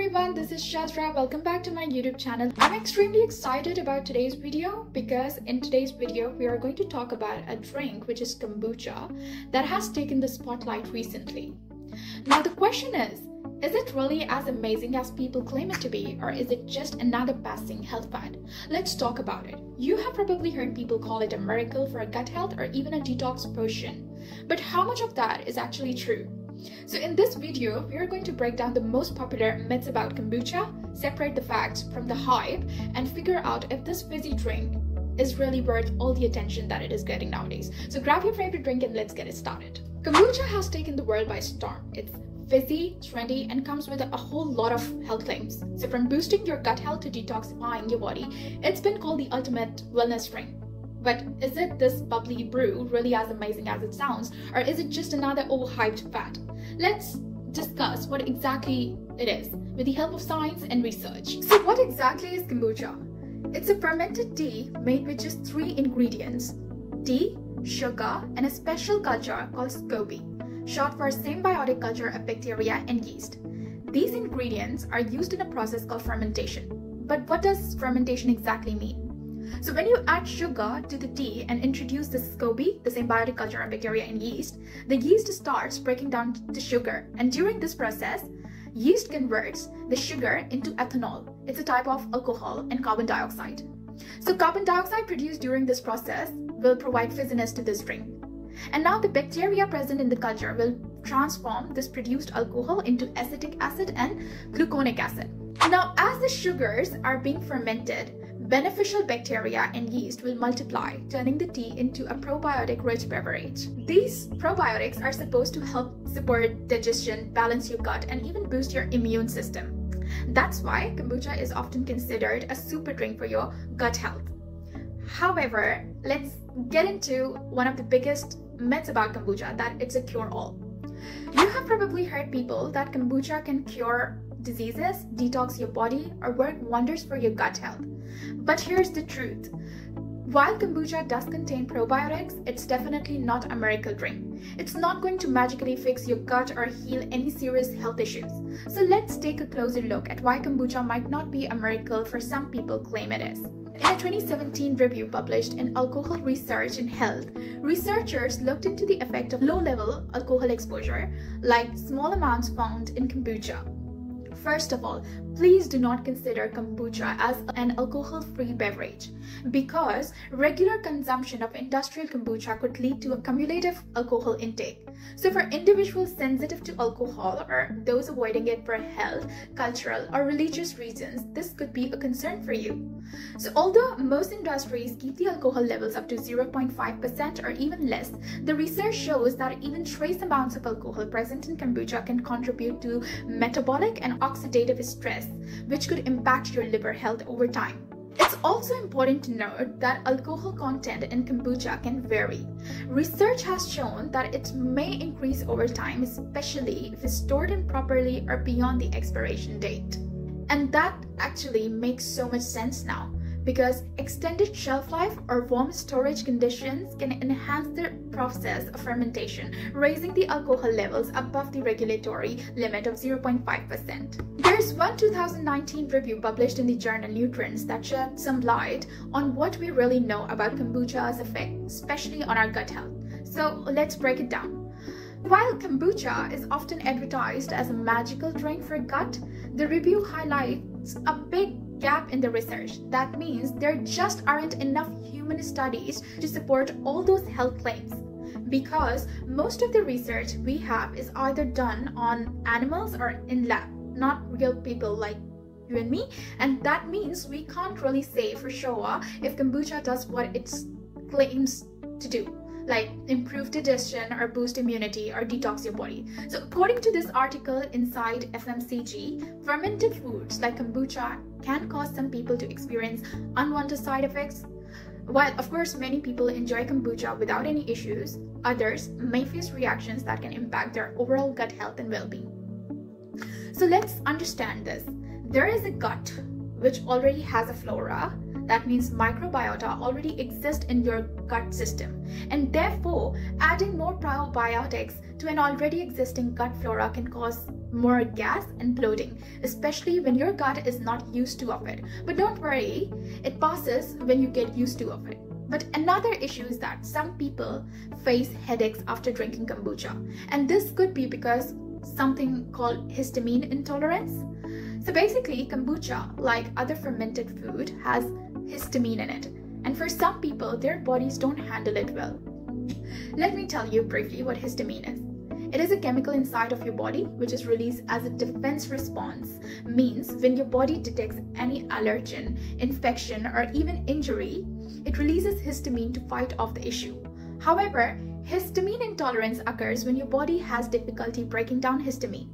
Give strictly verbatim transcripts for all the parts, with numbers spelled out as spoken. everyone, this is Shazrah. Welcome back to my YouTube channel. I'm extremely excited about today's video because in today's video we are going to talk about a drink which is kombucha that has taken the spotlight recently. Now the question is, is it really as amazing as people claim it to be, or is it just another passing health fad? Let's talk about it. You have probably heard people call it a miracle for gut health or even a detox potion. But how much of that is actually true? So in this video, we are going to break down the most popular myths about kombucha, separate the facts from the hype, and figure out if this fizzy drink is really worth all the attention that it is getting nowadays. So grab your favorite drink and let's get it started. Kombucha has taken the world by storm. It's fizzy, trendy, and comes with a whole lot of health claims. So from boosting your gut health to detoxifying your body, it's been called the ultimate wellness drink. But is it this bubbly brew really as amazing as it sounds, or is it just another overhyped fad? Let's discuss what exactly it is with the help of science and research. So what exactly is kombucha? It's a fermented tea made with just three ingredients: tea, sugar, and a special culture called SCOBY, short for symbiotic culture of bacteria and yeast. These ingredients are used in a process called fermentation. But what does fermentation exactly mean? So when you add sugar to the tea and introduce the SCOBY, the symbiotic culture of bacteria and yeast, the yeast starts breaking down the sugar, and during this process, yeast converts the sugar into ethanol. It's a type of alcohol, and carbon dioxide. So carbon dioxide produced during this process will provide fizziness to this drink. And now the bacteria present in the culture will transform this produced alcohol into acetic acid and gluconic acid. Now, as the sugars are being fermented, beneficial bacteria and yeast will multiply, turning the tea into a probiotic-rich beverage. These probiotics are supposed to help support digestion, balance your gut, and even boost your immune system. That's why kombucha is often considered a super drink for your gut health. However, let's get into one of the biggest myths about kombucha, that it's a cure-all. You have probably heard people that kombucha can cure diseases, detox your body, or work wonders for your gut health. But here's the truth. While kombucha does contain probiotics, it's definitely not a miracle drink. It's not going to magically fix your gut or heal any serious health issues. So let's take a closer look at why kombucha might not be a miracle for some people claim it is. In a twenty seventeen review published in Alcohol Research and Health, researchers looked into the effect of low-level alcohol exposure, like small amounts found in kombucha. First of all, please do not consider kombucha as an alcohol-free beverage, because regular consumption of industrial kombucha could lead to a cumulative alcohol intake. So for individuals sensitive to alcohol or those avoiding it for health, cultural, or religious reasons, this could be a concern for you. So although most industries keep the alcohol levels up to zero point five percent or even less, the research shows that even trace amounts of alcohol present in kombucha can contribute to metabolic and oxidative stress, which could impact your liver health over time. It's also important to note that alcohol content in kombucha can vary. Research has shown that it may increase over time, especially if it's stored improperly or beyond the expiration date. And that actually makes so much sense now, because extended shelf life or warm storage conditions can enhance the process of fermentation, raising the alcohol levels above the regulatory limit of zero point five percent. There's one two thousand nineteen review published in the journal Nutrients that shed some light on what we really know about kombucha's effect, especially on our gut health. So let's break it down. While kombucha is often advertised as a magical drink for gut, the review highlights a big gap in the research. That means there just aren't enough human studies to support all those health claims, because most of the research we have is either done on animals or in lab, not real people like you and me, and that means we can't really say for sure if kombucha does what it claims to do, like improve digestion or boost immunity or detox your body. So according to this article inside F M C G, fermented foods like kombucha can cause some people to experience unwanted side effects. While of course many people enjoy kombucha without any issues, others may face reactions that can impact their overall gut health and well-being. So let's understand this. There is a gut which already has a flora. That means microbiota already exist in your gut system, and therefore adding more probiotics to an already existing gut flora can cause more gas and bloating, especially when your gut is not used to of it. But don't worry, it passes when you get used to of it. But another issue is that some people face headaches after drinking kombucha, and this could be because something called histamine intolerance. So basically, kombucha, like other fermented food, has histamine in it, and for some people their bodies don't handle it well. Let me tell you briefly what histamine is. It is a chemical inside of your body which is released as a defense response. Means when your body detects any allergen, infection or even injury, it releases histamine to fight off the issue. However, histamine intolerance occurs when your body has difficulty breaking down histamine.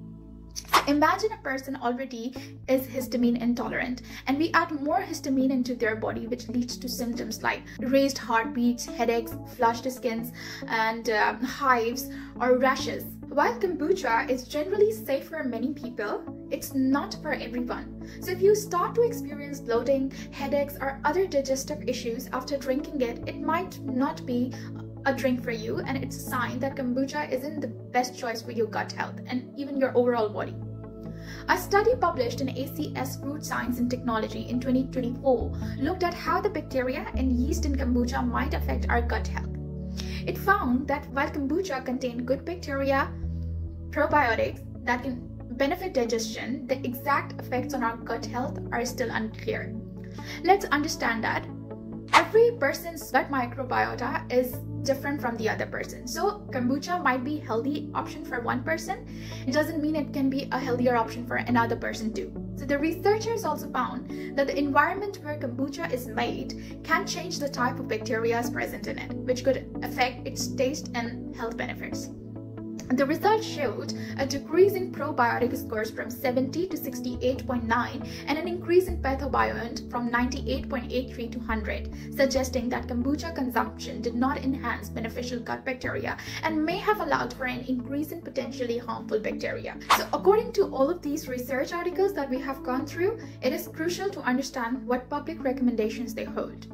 Imagine a person already is histamine intolerant, and we add more histamine into their body, which leads to symptoms like raised heartbeats, headaches, flushed skins, and um, hives or rashes. While kombucha is generally safe for many people, it's not for everyone. So if you start to experience bloating, headaches, or other digestive issues after drinking it, it might not be a drink for you, and it's a sign that kombucha isn't the best choice for your gut health and even your overall body. A study published in A C S Food Science and Technology in twenty twenty-four looked at how the bacteria and yeast in kombucha might affect our gut health. It found that while kombucha contained good bacteria, probiotics that can benefit digestion, the exact effects on our gut health are still unclear. Let's understand that every person's gut microbiota is different from the other person. So kombucha might be a healthy option for one person. It doesn't mean it can be a healthier option for another person too. So the researchers also found that the environment where kombucha is made can change the type of bacteria present in it, which could affect its taste and health benefits. The research showed a decrease in probiotic scores from seventy to sixty-eight point nine and an increase in pathobiont from ninety-eight point eight three to one hundred, suggesting that kombucha consumption did not enhance beneficial gut bacteria and may have allowed for an increase in potentially harmful bacteria. So according to all of these research articles that we have gone through, it is crucial to understand what public recommendations they hold.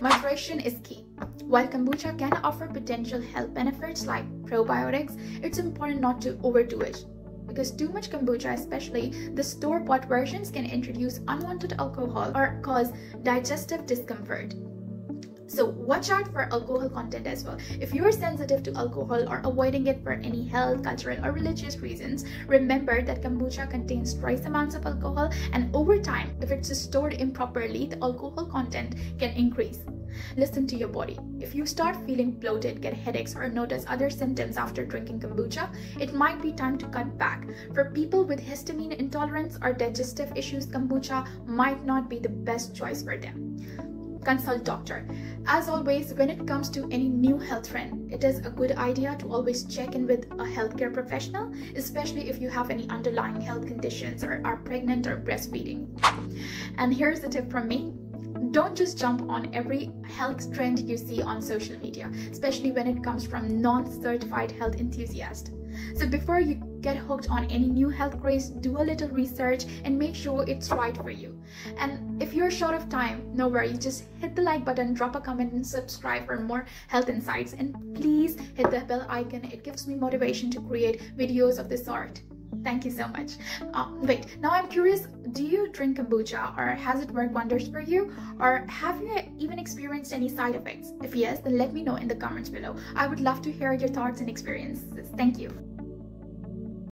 Moderation is key. While kombucha can offer potential health benefits like probiotics, it's important not to overdo it, because too much kombucha, especially the store-bought versions, can introduce unwanted alcohol or cause digestive discomfort. So watch out for alcohol content as well. If you are sensitive to alcohol or avoiding it for any health, cultural or religious reasons, remember that kombucha contains trace amounts of alcohol, and over time, if it's stored improperly, the alcohol content can increase. Listen to your body. If you start feeling bloated, get headaches or notice other symptoms after drinking kombucha, it might be time to cut back. For people with histamine intolerance or digestive issues, kombucha might not be the best choice for them. Consult doctor. As always, when it comes to any new health trend, it is a good idea to always check in with a healthcare professional, especially if you have any underlying health conditions or are pregnant or breastfeeding. And here's the tip from me. Don't just jump on every health trend you see on social media, especially when it comes from non-certified health enthusiasts. So before you get hooked on any new health craze, do a little research and make sure it's right for you. And if you're short of time, no worries, just hit the like button, drop a comment and subscribe for more health insights. And please hit the bell icon, it gives me motivation to create videos of this sort. Thank you so much. Uh, wait, now I'm curious, do you drink kombucha, or has it worked wonders for you, or have you even experienced any side effects? If yes, then let me know in the comments below. I would love to hear your thoughts and experiences. Thank you.